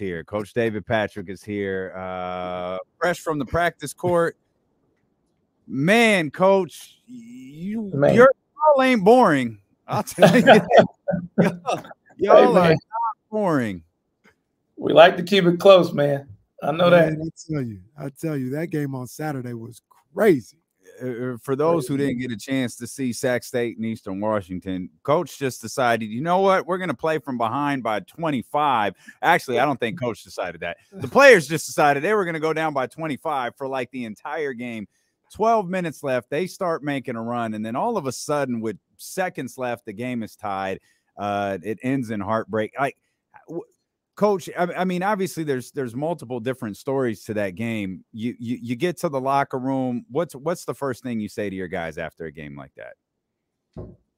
here. Coach David Patrick is here, fresh from the practice court. Man, Coach, your y'all ain't boring. I'll tell you that. Y'all are not boring. We like to keep it close, man. I know that. I tell you, that game on Saturday was crazy. For those who didn't get a chance to see Sac State and Eastern Washington, Coach just decided, you know what, we're going to play from behind by 25. Actually, I don't think Coach decided that. The players just decided they were going to go down by 25 for like the entire game. 12 minutes left. They start making a run, and then all of a sudden, with seconds left, the game is tied. It ends in heartbreak. Coach, I mean, obviously there's multiple different stories to that game. You get to the locker room. What's the first thing you say to your guys after a game like that?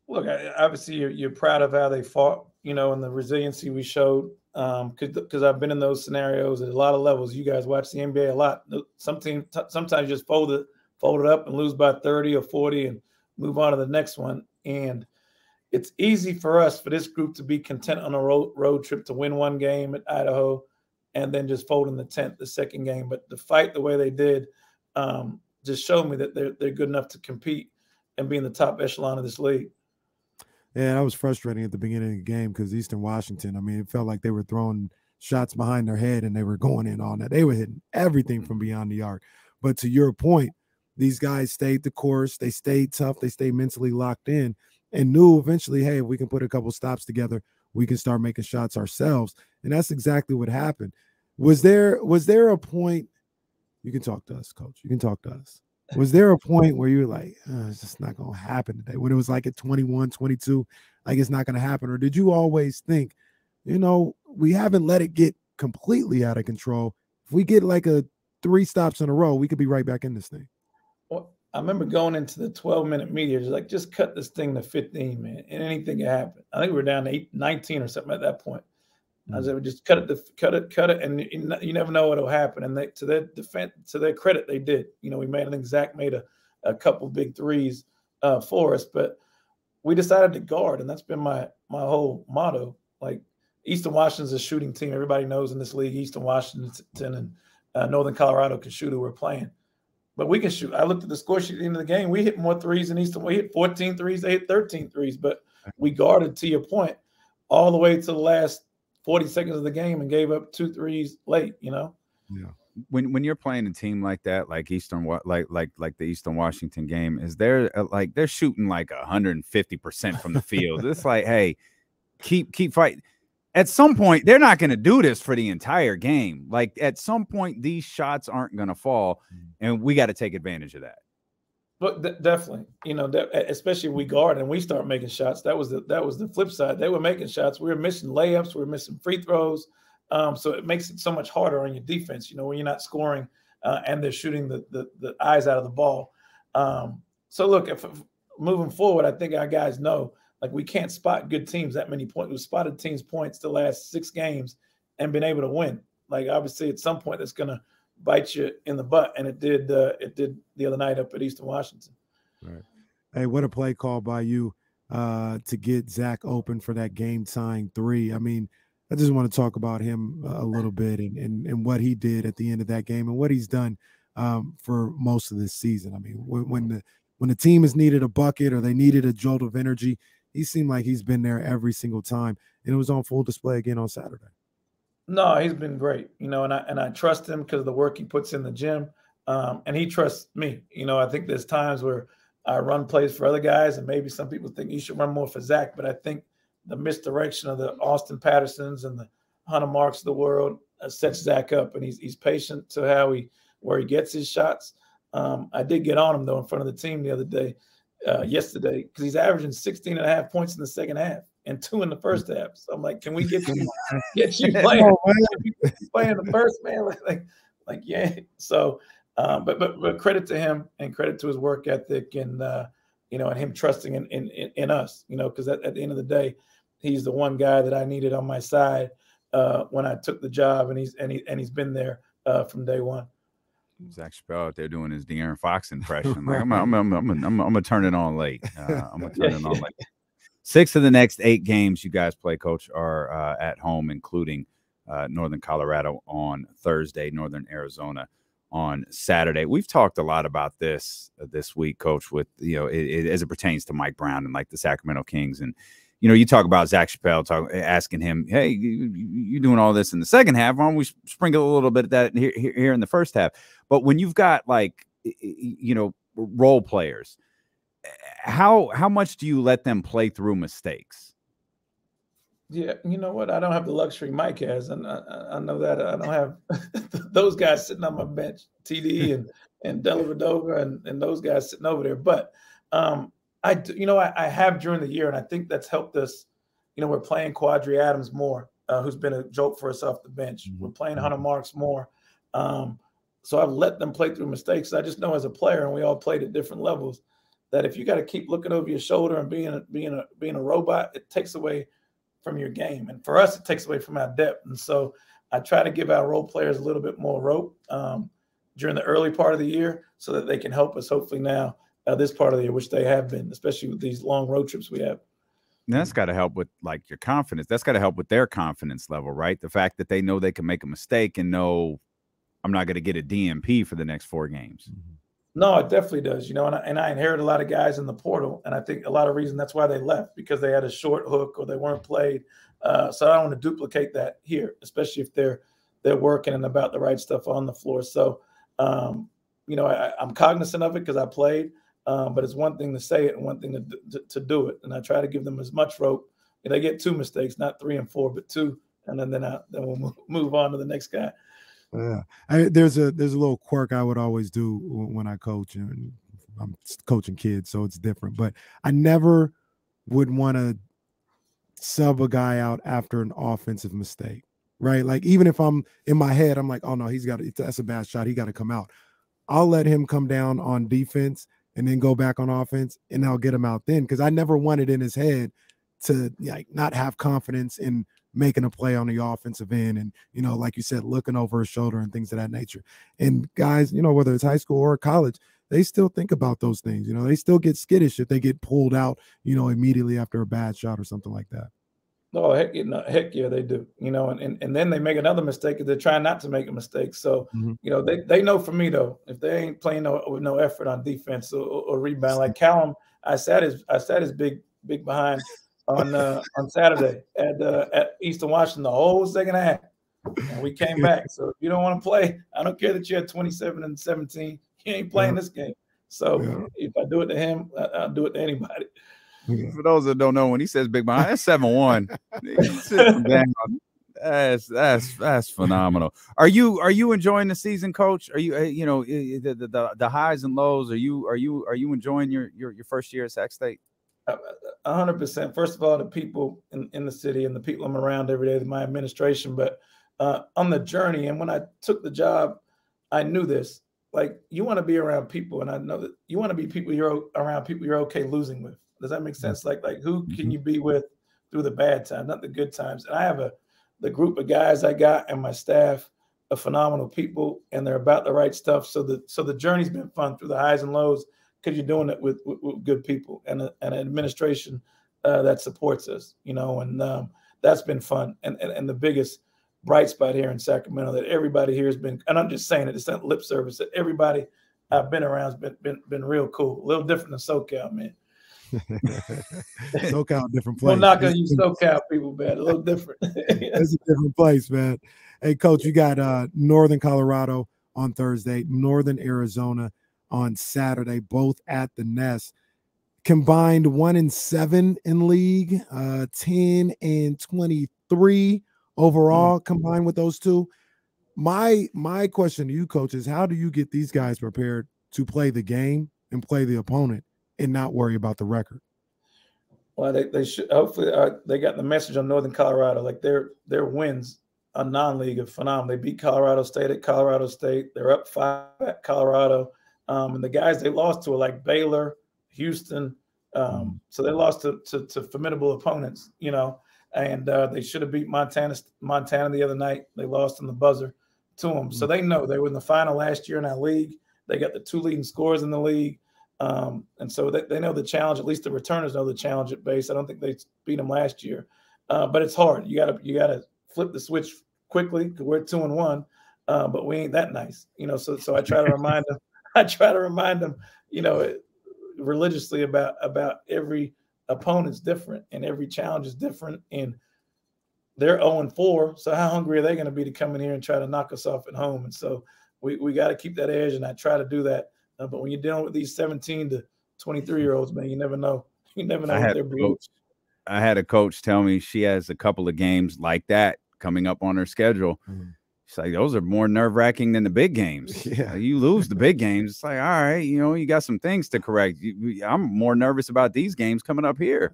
Look, obviously you're proud of how they fought, you know, and the resiliency we showed. Because I've been in those scenarios at a lot of levels. You guys watch the NBA a lot. Sometimes you just fold it up and lose by 30 or 40 and move on to the next one. And it's easy for us, for this group, to be content on a road trip to win one game at Idaho and then just fold in the tent the second game. But the fight, the way they did, just showed me that they're good enough to compete and be in the top echelon of this league. Yeah, that was frustrating at the beginning of the game because Eastern Washington, I mean, it felt like they were throwing shots behind their head and they were going in on that. They were hitting everything from beyond the arc. But to your point, these guys stayed the course. They stayed tough. They stayed mentally locked in. And knew eventually, hey, if we can put a couple stops together, we can start making shots ourselves. And that's exactly what happened. Was there a point? You can talk to us, Coach. You can talk to us. Was there a point where you were like, it's just not going to happen today? When it was like at 21, 22, like it's not going to happen? Or did you always think, you know, we haven't let it get completely out of control. If we get like a 3 stops in a row, we could be right back in this thing. I remember going into the 12-minute media, just like, just cut this thing to 15, man, and anything could happen. I think we were down to 19 or something at that point. Mm-hmm. I said, like, just cut it, and you never know what'll happen. And to their credit, they did. You know, Zach made a couple big threes for us, but we decided to guard, and that's been my whole motto. Like, Eastern Washington's a shooting team. Everybody knows in this league, Eastern Washington and Northern Colorado can shoot who we're playing. But we can shoot. I looked at the score sheet at the end of the game. We hit more threes than Eastern. We hit 14 threes. They hit 13 threes. But we guarded, to your point, all the way to the last 40 seconds of the game and gave up 2 threes late, you know? Yeah. When you're playing a team like that, like Eastern, like the Eastern Washington game, is there like they're shooting like 150% from the field? It's like, hey, keep fighting. At some point, they're not going to do this for the entire game. Like, at some point, these shots aren't going to fall, and we got to take advantage of that. But definitely, you know, especially if we guard and we start making shots. That was the flip side. They were making shots. We were missing layups. We were missing free throws. So it makes it so much harder on your defense, you know, when you're not scoring and they're shooting the eyes out of the ball. So, look, moving forward, I think our guys know, like, we can't spot good teams that many points. We've spotted teams' points the last 6 games and been able to win. Like, obviously, at some point, that's going to bite you in the butt, and it did the other night up at Eastern Washington. Right. Hey, what a play call by you to get Zach open for that game-tying 3. I mean, I just want to talk about him a little bit and what he did at the end of that game and what he's done for most of this season. I mean, when the team has needed a bucket or they needed a jolt of energy, he seemed like he's been there every single time, and it was on full display again on Saturday. No, he's been great, you know, and I trust him because of the work he puts in the gym, and he trusts me. You know, I think there's times where I run plays for other guys, and maybe some people think you should run more for Zach, but I think the misdirection of the Austin Pattersons and the Hunter Marks of the world sets Zach up, and he's patient to where he gets his shots. I did get on him, though, in front of the team the other day. Yesterday, because he's averaging 16.5 points in the second half and 2 in the first half. So I'm like, can we get you playing? Playing the first, man? Like yeah. So, but credit to him and credit to his work ethic and you know, and him trusting in us, you know, because at the end of the day, he's the one guy that I needed on my side when I took the job, and he's been there from day one. Zach Chappell out there doing his De'Aaron Fox impression. Like, I'm gonna turn it on late. I'm gonna turn it on late. 6 of the next 8 games you guys play, Coach, are at home, including Northern Colorado on Thursday, Northern Arizona on Saturday. We've talked a lot about this this week, Coach, with, you know, it as it pertains to Mike Brown and like the Sacramento Kings. And, you know, you talk about Zach Chappell asking him, hey, you're doing all this in the second half. Why don't we sprinkle a little bit of that here in the first half? But when you've got, like, you know, role players, how much do you let them play through mistakes? Yeah, you know what? I don't have the luxury Mike has, and I know that I don't have those guys sitting on my bench, TD and Dellavedova and those guys sitting over there. But I have during the year, and I think that's helped us. You know, we're playing Quadri Adams more, who's been a joke for us off the bench. Mm-hmm. We're playing Hunter Marks more. So I've let them play through mistakes. I just know as a player, and we all played at different levels, that if you got to keep looking over your shoulder and being a robot, it takes away from your game. And for us, it takes away from our depth. And so I try to give our role players a little bit more rope during the early part of the year so that they can help us hopefully now this part of the year, which they have been, especially with these long road trips we have. And that's got to help with, like, your confidence. That's got to help with their confidence level, right? The fact that they know they can make a mistake and know I'm not going to get a DMP for the next 4 games. No, it definitely does. You know, and I inherited a lot of guys in the portal, and I think a lot of reason that's why they left, because they had a short hook or they weren't played. So I don't want to duplicate that here, especially if they're working and about the right stuff on the floor. So, you know, I'm cognizant of it because I played, but it's one thing to say it and one thing to do it. And I try to give them as much rope. And they get 2 mistakes, not 3 and 4, but 2, and then we'll move on to the next guy. Yeah, there's a little quirk I would always do when I coach, and I'm coaching kids, so it's different. But I never would want to sub a guy out after an offensive mistake, right? Like, even if I'm in my head, I'm like, oh no, that's a bad shot. He got to come out. I'll let him come down on defense and then go back on offense, and I'll get him out then, because I never wanted in his head to, like, not have confidence in making a play on the offensive end and, you know, like you said, looking over his shoulder and things of that nature. And guys, you know, whether it's high school or college, they still think about those things. You know, they still get skittish if they get pulled out, you know, immediately after a bad shot or something like that. Oh, heck, you know, heck yeah, they do. You know, and then they make another mistake because they're trying not to make a mistake. So, you know, they know, for me, though, if they ain't playing with no effort on defense or rebound, like Callum, I sat his big behind on Saturday at Eastern Washington the whole second half, and we came back. So if you don't want to play, I don't care that you had 27 and 17. You ain't playing this game. So if I do it to him, I'll do it to anybody. For those that don't know, when he says big behind, that's 7-1. That's phenomenal. Are you enjoying the season, Coach? Are you, you know, the highs and lows? Are you enjoying your first year at Sac State? 100%. First of all, the people in the city and the people I'm around every day, my administration, but on the journey. And when I took the job, I knew this, like, you want to be around people. And I know that you want to be around people you're okay losing with. Does that make sense? Like who can you be with through the bad times, not the good times? And I have the group of guys I got and my staff are phenomenal people, and they're about the right stuff. So the journey's been fun through the highs and lows, because you're doing it with good people and an administration that supports us, you know, and that's been fun. And the biggest bright spot here in Sacramento that everybody here has been, and I'm just saying it, it's not lip service, that everybody I've been around has been real cool, a little different than SoCal, man. SoCal, different place. I'm not going to use SoCal people, man, a little different. It's a different place, man. Hey, Coach, you got Northern Colorado on Thursday, Northern Arizona on Saturday, both at the Nest. Combined 1-7 in league, 10-23 overall combined with those two. My question to you, Coach, is how do you get these guys prepared to play the game and play the opponent and not worry about the record? Well, they should hopefully they got the message on Northern Colorado. Like, their wins on non-league are phenomenal. They beat Colorado State at Colorado State. They're up 5 at Colorado. And the guys they lost to are like Baylor, Houston. So they lost to formidable opponents, you know, and they should have beat Montana the other night. They lost in the buzzer to them. So they know they were in the final last year in our league. They got the 2 leading scorers in the league. And so they know the challenge. At least the returners know the challenge at base. I don't think they beat them last year, but it's hard. You gotta flip the switch quickly because we're 2-1, but we ain't that nice, you know. So I try to remind them. I try to remind them, you know, religiously about every opponent's different and every challenge is different, and they're 0-4. So how hungry are they going to be to come in here and try to knock us off at home? And so we got to keep that edge, and I try to do that. But when you're dealing with these 17 to 23-year-olds, man, you never know. You never know what they're breeding. I had a coach tell me she has a couple of games like that coming up on her schedule. Mm-hmm. She's like, those are more nerve-wracking than the big games. Yeah. You lose the big games. It's like, all right, you know, you got some things to correct. I'm more nervous about these games coming up here.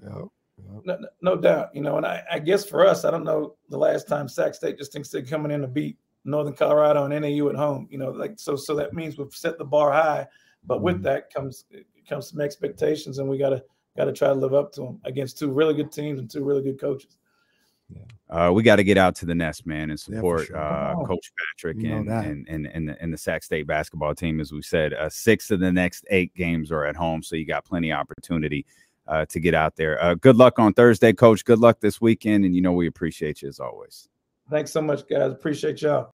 Yep. No doubt. You know, and I guess for us, I don't know the last time Sac State just thinks they're coming in to beat Northern Colorado and NAU at home. You know, like so that means we've set the bar high, but mm-hmm. with that comes some expectations, and we got to try to live up to them against two really good teams and two really good coaches. Yeah. We got to get out to the nest, man, and support Coach Patrick and the Sac State basketball team. As we said, 6 of the next 8 games are at home, so you got plenty of opportunity to get out there. Good luck on Thursday, Coach. Good luck this weekend, and, you know, we appreciate you as always. Thanks so much, guys. Appreciate y'all.